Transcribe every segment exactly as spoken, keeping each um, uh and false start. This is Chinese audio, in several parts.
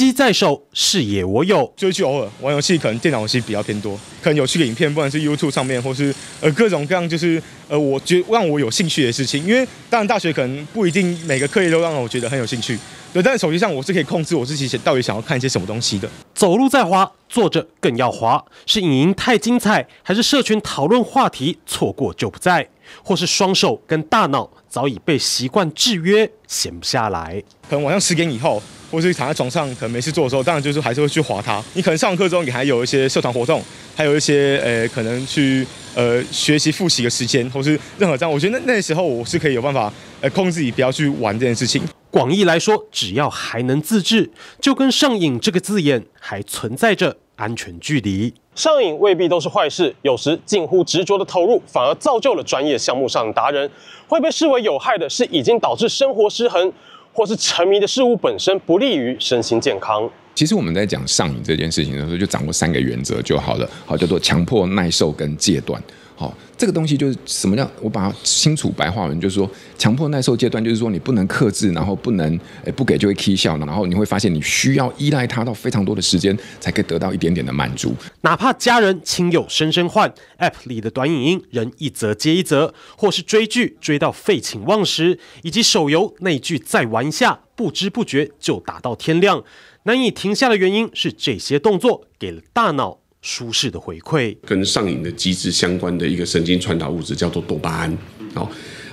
机在手，视野我有。追剧偶尔玩游戏，可能电脑游戏比较偏多，可能有趣的影片，不管是 YouTube 上面，或是呃各种各样，就是呃我觉让我有兴趣的事情。因为当然大学可能不一定每个课业都让我觉得很有兴趣，对。但是手机上我是可以控制我自己到底想要看一些什么东西的。走路在滑，坐着更要滑，是影音太精彩，还是社群讨论话题错过就不在，或是双手跟大脑早已被习惯制约，闲不下来？可能晚上十点以后。 或是躺在床上可能没事做的时候，当然就是还是会去滑它。你可能上课之后，你还有一些社团活动，还有一些呃可能去呃学习复习的时间，或是任何这样。我觉得那那时候我是可以有办法呃控制你不要去玩这件事情。广义来说，只要还能自制，就跟上瘾这个字眼还存在着安全距离。上瘾未必都是坏事，有时近乎执着的投入，反而造就了专业项目上的达人。会被视为有害的是已经导致生活失衡。 或是沉迷的事物本身不利于身心健康。其实我们在讲上瘾这件事情的时候，就掌握三个原则就好了。好，叫做强迫、耐受跟戒断。好，这个东西就是什么叫？我把它清楚白话文，就是说强迫、耐受、戒断，就是说你不能克制，然后不能诶不给就会起效，然后你会发现你需要依赖它到非常多的时间，才可以得到一点点的满足。哪怕家人、亲友声声唤 ，App 里的短影音人一则接一则，或是追剧追到废寝忘食，以及手游那句再玩一下，不知不觉就打到天亮。难以停下的原因是这些动作给了大脑。 舒适的回馈，跟上瘾的机制相关的一个神经传导物质叫做多巴胺。好，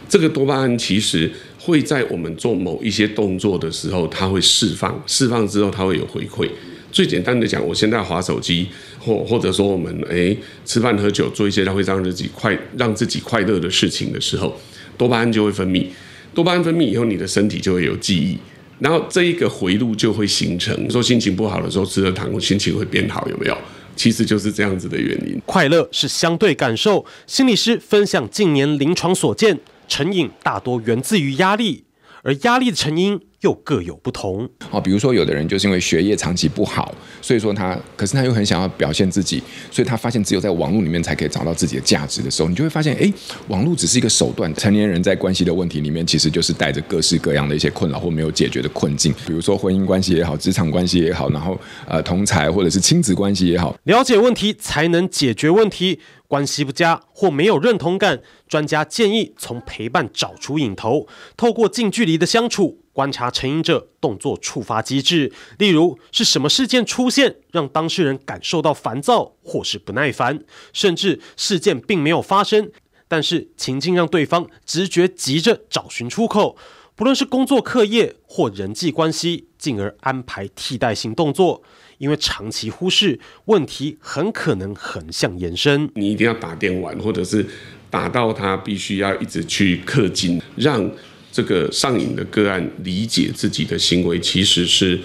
这个多巴胺其实会在我们做某一些动作的时候，它会释放，释放之后它会有回馈。最简单的讲，我现在滑手机，或或者说我们哎吃饭喝酒做一些让会让自己快让自己快乐的事情的时候，多巴胺就会分泌。多巴胺分泌以后，你的身体就会有记忆。 然后这一个回路就会形成，说心情不好的时候吃了糖，心情会变好，有没有？其实就是这样子的原因。快乐是相对感受，心理师分享近年临床所见，成瘾大多源自于压力，而压力的成因又各有不同。哦，比如说有的人就是因为学业长期不好，所以说他，可是他又很想要表现自己，所以他发现只有在网络里面才可以找到自己的价值的时候，你就会发现，哎，网络只是一个手段。成年人在关系的问题里面，其实就是带着各式各样的一些困扰或没有解决的困境，比如说婚姻关系也好，职场关系也好，然后呃同侪或者是亲子关系也好，了解问题才能解决问题。 关系不佳或没有认同感，专家建议从陪伴找出瘾头，透过近距离的相处，观察成瘾者动作触发机制，例如是什么事件出现让当事人感受到烦躁或是不耐烦，甚至事件并没有发生，但是情境让对方直觉急着找寻出口，不论是工作、课业或人际关系，进而安排替代性动作。 因为长期忽视问题，很可能横向延伸。你一定要打电玩，或者是打到他必须要一直去氪金，让这个上瘾的个案理解自己的行为其实是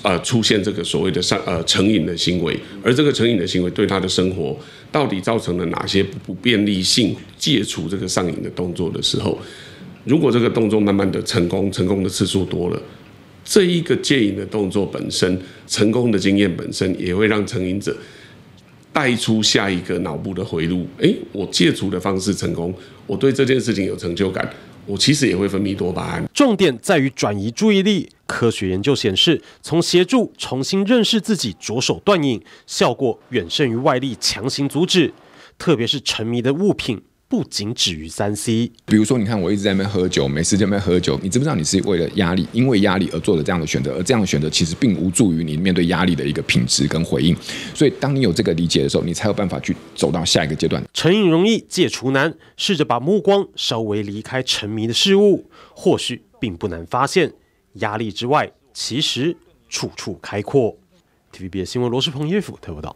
呃出现这个所谓的上呃成瘾的行为，而这个成瘾的行为对他的生活到底造成了哪些不便利性？戒除这个上瘾的动作的时候，如果这个动作慢慢的成功，成功的次数多了。 这一个戒瘾的动作本身，成功的经验本身，也会让成瘾者带出下一个脑部的回路。诶，我戒除的方式成功，我对这件事情有成就感，我其实也会分泌多巴胺。重点在于转移注意力。科学研究显示，从协助重新认识自己着手断瘾，效果远胜于外力强行阻止，特别是沉迷的物品。 不仅止于三 C， 比如说，你看我一直在那边喝酒，没时间在那边喝酒，你知不知道你是为了压力，因为压力而做的这样的选择，而这样的选择其实并无助于你面对压力的一个品质跟回应。所以，当你有这个理解的时候，你才有办法去走到下一个阶段。成瘾容易，戒除难，试着把目光稍微离开沉迷的事物，或许并不难发现，压力之外，其实处处开阔。T V B S 新闻罗世鹏、叶甫特报道。